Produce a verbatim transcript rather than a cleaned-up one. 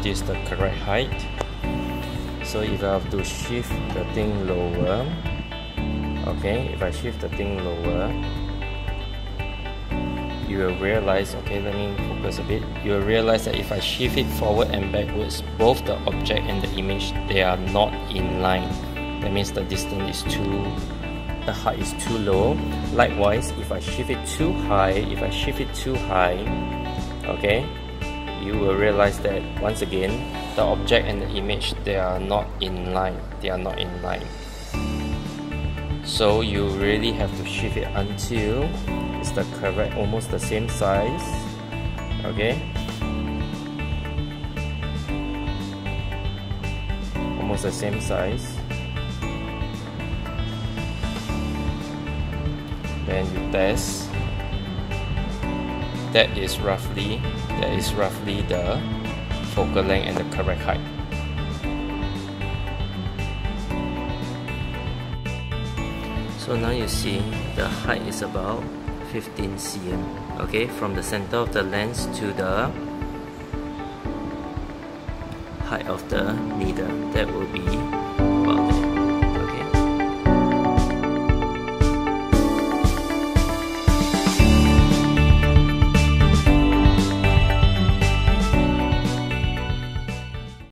it is the correct height. So if I have to shift the thing lower, okay, if I shift the thing lower, you will realize, okay, let me focus a bit, you will realize that if I shift it forward and backwards, both the object and the image, they are not in line. That means the distance is too, the height is too low. Likewise, if I shift it too high, if I shift it too high, okay, you will realize that once again, the object and the image, they are not in line, they are not in line. So you really have to shift it until it's the correct, almost the same size, okay, almost the same size, then you test. That is roughly, that is roughly the focal length and the correct height. So now you see the height is about fifteen centimeters, okay, from the center of the lens to the height of the needle. That will be